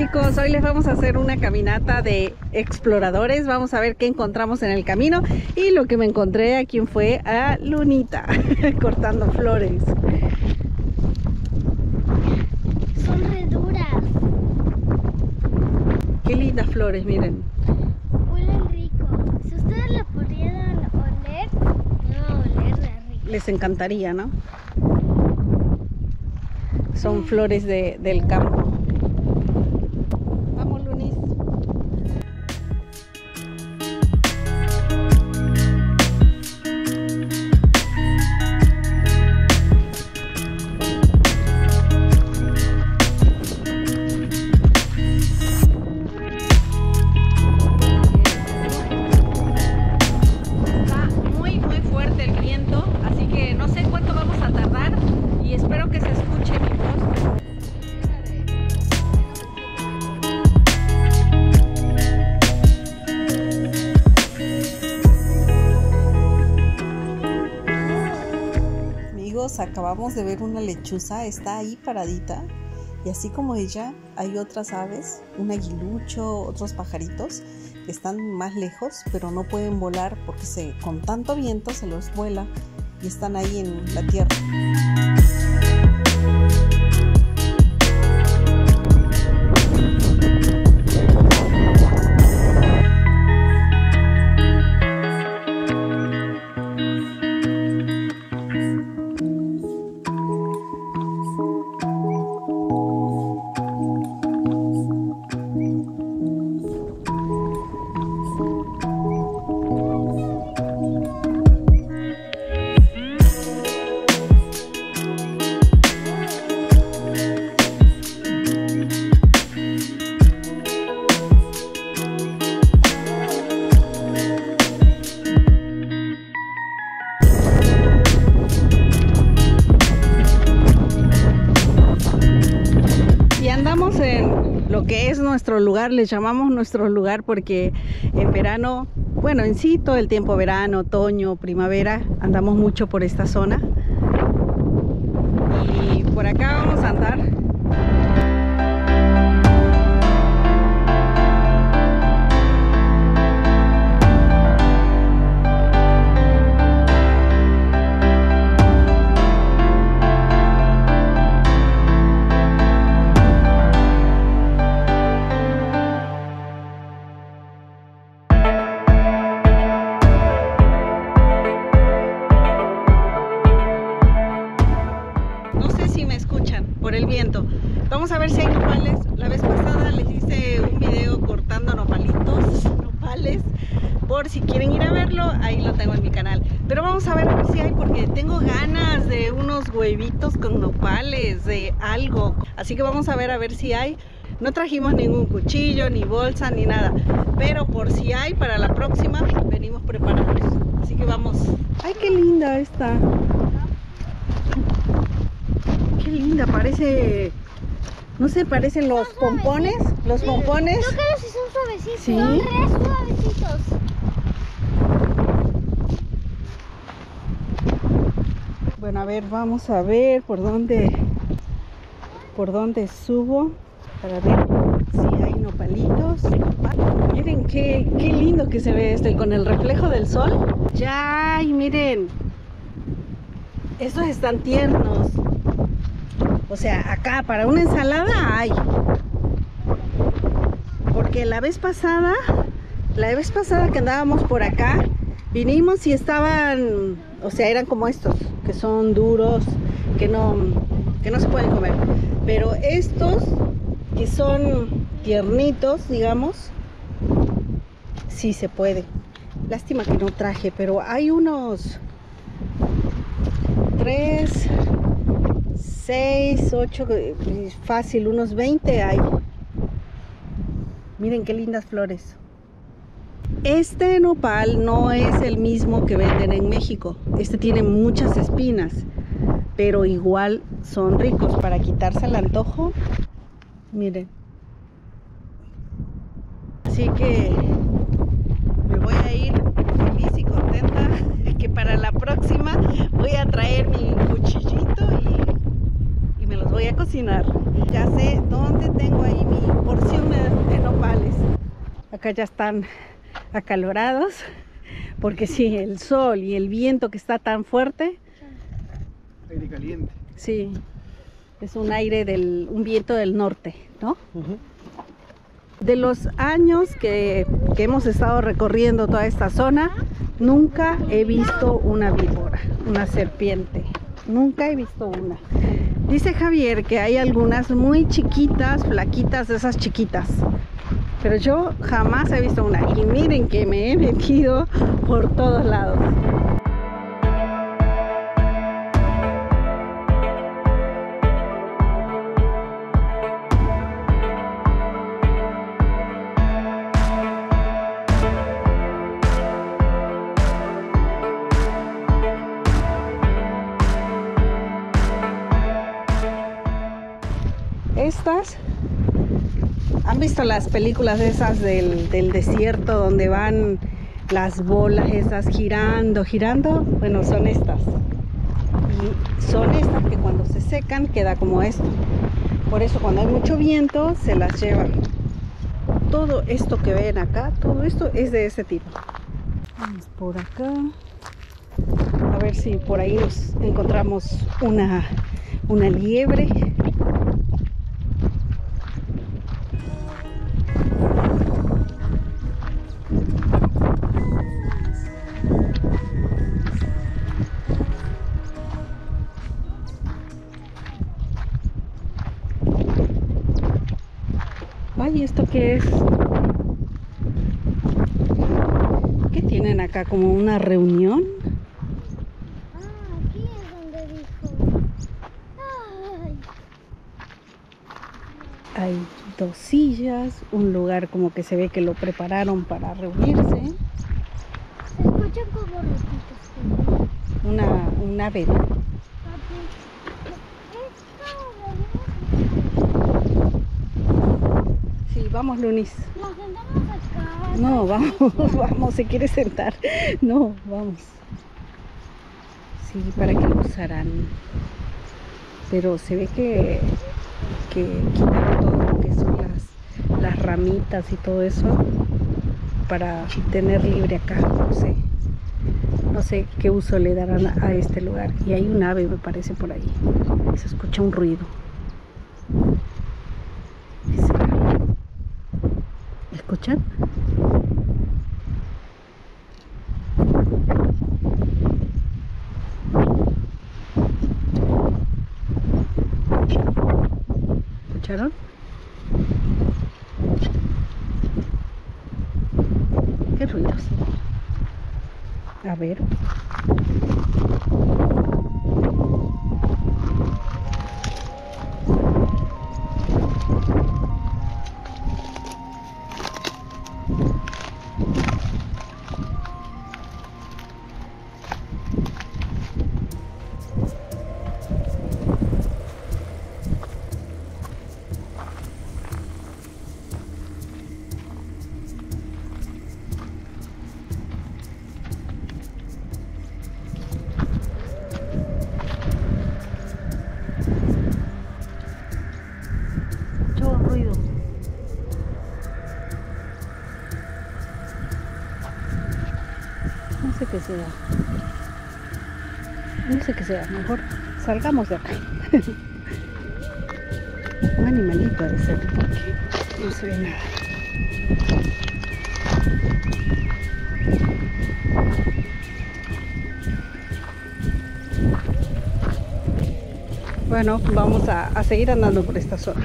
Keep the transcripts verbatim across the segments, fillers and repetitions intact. chicos, hoy les vamos a hacer una caminata de exploradores. Vamos a ver qué encontramos en el camino. Y lo que me encontré aquí fue a Lunita cortando flores. Son re duras. Qué lindas flores, miren. Huelen rico. Si ustedes las pudieran oler, no, olerlas rico. Les encantaría, ¿no? Son flores de, del campo. Vamos, Lunis. Está muy, muy fuerte el viento, así que no sé cuánto vamos a tardar y espero que se escuche bien. Acabamos de ver una lechuza, está ahí paradita, y así como ella hay otras aves, un aguilucho, otros pajaritos que están más lejos pero no pueden volar porque se, con tanto viento se los vuela y están ahí en la tierra. Que es nuestro lugar, les llamamos nuestro lugar porque en verano, bueno, en sí todo el tiempo, verano, otoño, primavera, andamos mucho por esta zona y por acá vamos a andar. Vamos a ver si hay nopales. La vez pasada les hice un video cortando nopalitos, nopales, por si quieren ir a verlo, ahí lo tengo en mi canal. Pero vamos a ver, a ver si hay, porque tengo ganas de unos huevitos con nopales, de algo. Así que vamos a ver a ver si hay. No trajimos ningún cuchillo, ni bolsa, ni nada, pero por si hay, para la próxima venimos preparados. Así que vamos. ¡Ay, qué linda esta! ¡Qué linda! Parece... No sé, parecen los pompones, los pompones. Yo creo que son suavecitos, ¿sí? Son re suavecitos. Bueno, a ver, vamos a ver por dónde, por dónde subo para ver si hay nopalitos. Miren qué, qué lindo que se ve esto y con el reflejo del sol. Ya, y miren, estos están tiernos. O sea, acá para una ensalada hay. Porque la vez pasada, la vez pasada que andábamos por acá, vinimos y estaban, o sea, eran como estos, que son duros, que no, que no se pueden comer. Pero estos, que son tiernitos, digamos, sí se puede. Lástima que no traje, pero hay unos tres... seis, ocho, fácil, unos veinte hay. Miren qué lindas flores. Este nopal no es el mismo que venden en México. Este tiene muchas espinas, pero igual son ricos para quitarse el antojo. Miren. Así que me voy a ir feliz y contenta que para la próxima voy a traer mi cuchillito y me los voy a cocinar. Ya sé dónde tengo ahí mi porción. acá ya están acalorados, porque sí, el sol y el viento que está tan fuerte. Aire caliente. Sí, es un aire del, un viento del norte, ¿no? Uh-huh. De los años que, que hemos estado recorriendo toda esta zona, nunca he visto una víbora, una serpiente. Nunca he visto una. Dice Javier que hay algunas muy chiquitas, flaquitas, de esas chiquitas. Pero yo jamás he visto una. Y miren que me he metido por todos lados. Estas, ¿han visto las películas esas del, del desierto donde van las bolas esas girando, girando? Bueno, son estas. Y son estas que cuando se secan queda como esto. Por eso cuando hay mucho viento se las llevan. Todo esto que ven acá, todo esto es de ese tipo. Vamos por acá. A ver si por ahí nos encontramos una, una liebre. ¿Y esto qué es? ¿Qué tienen acá? ¿Como una reunión? Ah, aquí es donde dijo. Ay. Hay dos sillas, un lugar como que se ve que lo prepararon para reunirse. Se escuchan como ratitos. Una, una vela. Vamos, Lunis. Nos sentamos acá. No, vamos, vamos, se quiere sentar. No, vamos. Sí, para que lo usarán. Pero se ve que, que quitan todo lo que son las, las ramitas y todo eso para tener libre acá. No sé. No sé qué uso le darán a, a este lugar. Y hay un ave, me parece, por ahí. Se escucha un ruido. ¿Escuchan? ¿Escucharon? ¿Qué ruidos? A ver. Que sea, no sé qué sea, mejor salgamos de acá. Un animalito de ser, porque no se ve nada. Bueno, vamos a, a seguir andando por esta zona.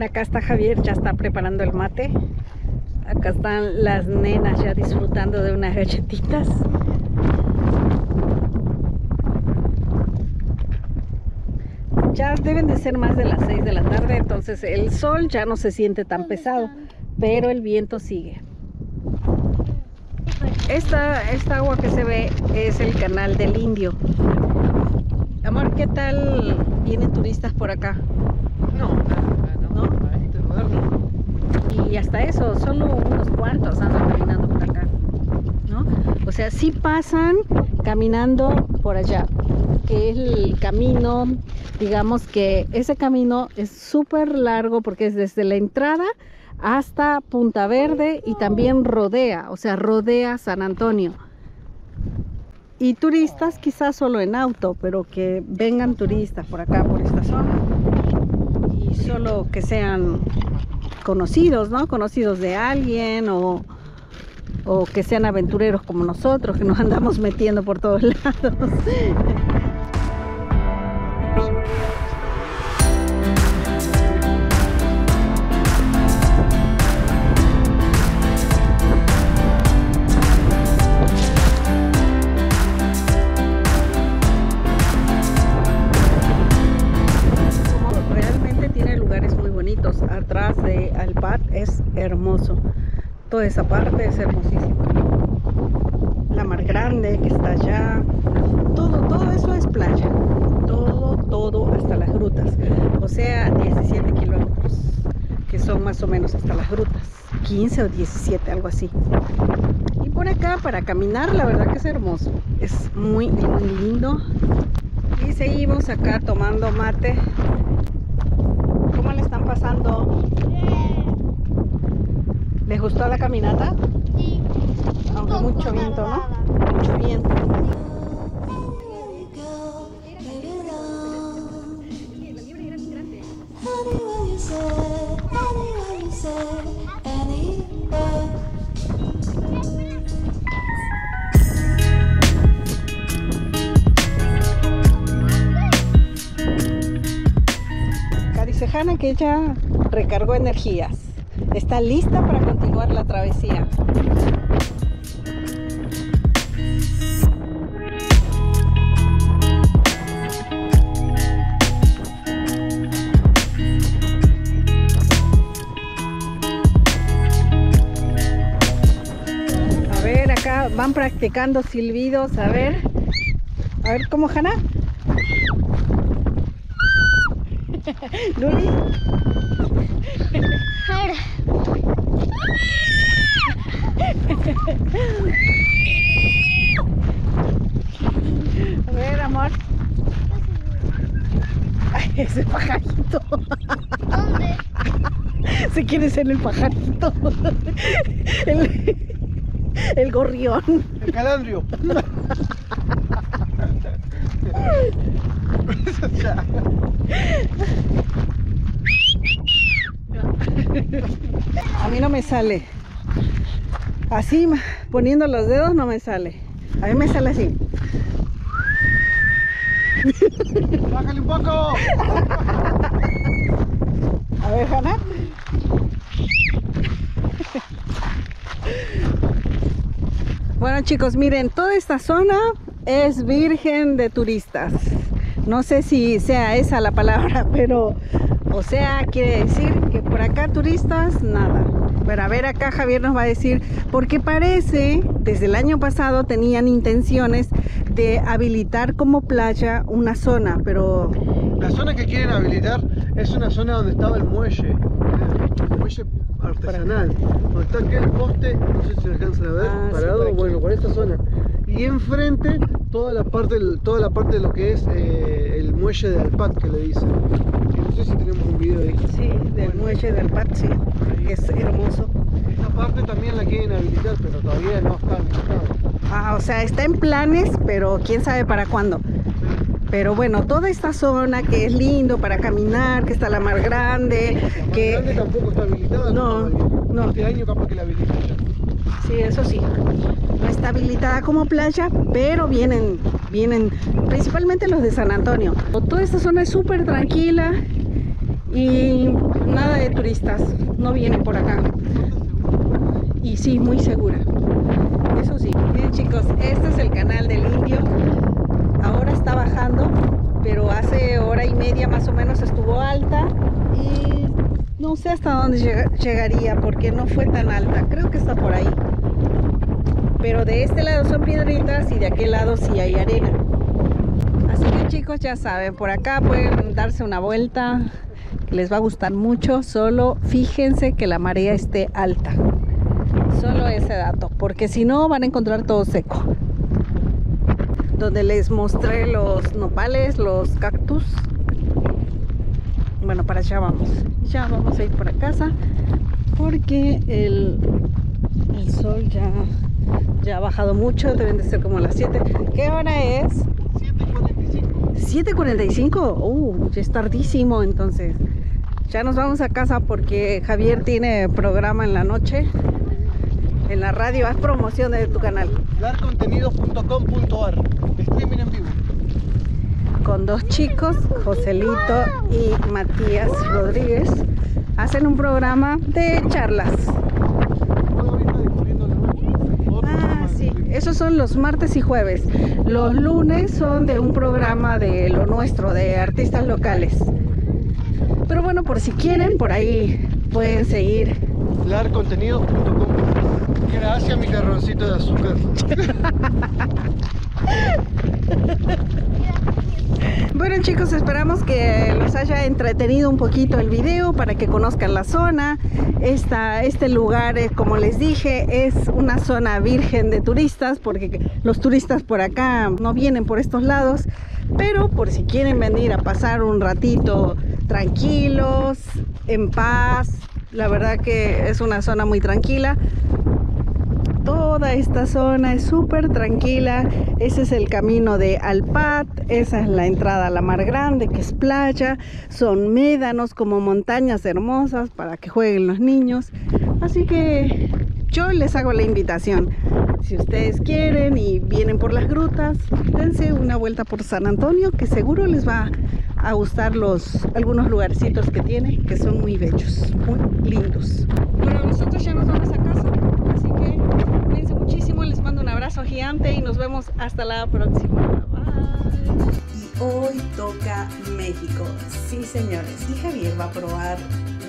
Acá está Javier, ya está preparando el mate. Acá están las nenas ya disfrutando de unas galletitas. ya deben de ser más de las seis de la tarde, entonces el sol ya no se siente tan pesado, pero el viento sigue. Esta, esta agua que se ve es el canal del Indio. Amor, ¿qué tal vienen turistas por acá? No, no, no. Y hasta eso, solo unos cuantos andan caminando por acá, ¿no? O sea, sí pasan caminando por allá, que es el camino, digamos que ese camino es súper largo porque es desde la entrada hasta Punta Verde y también rodea, o sea, rodea San Antonio. Y turistas quizás solo en auto, pero que vengan turistas por acá, por esta zona, y solo que sean conocidos, ¿no? Conocidos de alguien o, o que sean aventureros como nosotros, que nos andamos metiendo por todos lados. Atrás de Alpat es hermoso, toda esa parte es hermosísima. La Mar Grande que está allá, todo, todo eso es playa, todo, todo hasta Las Grutas, o sea diecisiete kilómetros, que son más o menos hasta Las Grutas, quince o diecisiete, algo así. Y por acá para caminar la verdad que es hermoso, es muy, muy lindo. Y seguimos acá tomando mate. ¿Están pasando? Sí. ¿Les gustó la caminata? Sí. Aunque mucho viento, ¿no? Mucho viento. Que ella recargó energías, está lista para continuar la travesía. A ver, acá van practicando silbidos, a ver, a ver cómo Hanna. Luli. A ver, amor. Ay, ese pajarito. ¿Dónde? Se quiere ser el pajarito. El, el gorrión. El calandrio. A mí no me sale así, poniendo los dedos no me sale. A mí me sale así. Bájale un poco. A ver, Hanna. Bueno, chicos, miren, toda esta zona es virgen de turistas. No sé si sea esa la palabra, pero, o sea, quiere decir que por acá turistas, nada. Pero a ver, acá Javier nos va a decir, porque parece, desde el año pasado tenían intenciones de habilitar como playa una zona, pero... La zona que quieren habilitar es una zona donde estaba el muelle, el muelle artesanal, donde está aquel poste, no sé si alcanzan a ver, ah, parado, sí, bueno, por esta zona. Y enfrente, toda la parte, toda la parte de lo que es eh, el muelle de Alpat, que le dicen. No sé si tenemos un video ahí. Sí, del bueno, muelle de Alpat, sí, es hermoso. Esta parte también la quieren habilitar, pero todavía no está habilitada. Ah, o sea, está en planes, pero quién sabe para cuándo. Sí. Pero bueno, toda esta zona que es lindo para caminar, que está la Mar Grande, la Mar que... Grande tampoco está habilitada. No, no, no. Este año capaz que la habilitan. Sí, eso sí. No está habilitada como playa, pero vienen, vienen principalmente los de San Antonio. Toda esta zona es súper tranquila y nada de turistas, no vienen por acá. Y sí, muy segura. Eso sí. Bien, chicos, este es el canal del Indio. Ahora está bajando. pero hace hora y media más o menos estuvo alta y no sé hasta dónde lleg llegaría porque no fue tan alta, creo que está por ahí, pero de este lado son piedritas y de aquel lado sí hay arena. Así que chicos, ya saben, por acá pueden darse una vuelta, les va a gustar mucho. Solo fíjense que la marea esté alta, solo ese dato, porque si no van a encontrar todo seco. Donde les mostré los nopales, los cactus. Bueno, para allá vamos. Ya vamos a ir para casa porque el, el sol ya, ya ha bajado mucho. Deben de ser como las siete. ¿Qué hora es? siete cuarenta y cinco. ¿siete cuarenta y cinco? Uh, ya es tardísimo entonces. Ya nos vamos a casa porque Javier tiene programa en la noche. En la radio, haz promoción de tu canal. lar contenidos punto com punto a r, streaming en vivo. Con dos chicos, Joselito y Matías Rodríguez, hacen un programa de charlas. Ah, sí, esos son los martes y jueves. Los lunes son de un programa de lo nuestro, de artistas locales. Pero bueno, por si quieren, por ahí pueden seguir. lar contenidos punto com. Gracias, mi garroncito de azúcar. Bueno chicos, esperamos que los haya entretenido un poquito el video para que conozcan la zona. Esta, este lugar, como les dije, es una zona virgen de turistas porque los turistas por acá no vienen por estos lados, pero por si quieren venir a pasar un ratito tranquilos, en paz, la verdad que es una zona muy tranquila. Toda esta zona es súper tranquila. Ese es el camino de Alpat, esa es la entrada a La Mar Grande, que es playa. Son médanos como montañas hermosas para que jueguen los niños. Así que yo les hago la invitación. Si ustedes quieren y vienen por Las Grutas, dense una vuelta por San Antonio, que seguro les va a gustar los, algunos lugarcitos que tiene, que son muy bellos, muy lindos. Bueno, nosotros ya nos vamos a casa, así que muchísimo, les mando un abrazo gigante y nos vemos hasta la próxima. Bye. Y hoy toca México, sí señores, y Javier va a probar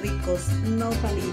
ricos nopalitos.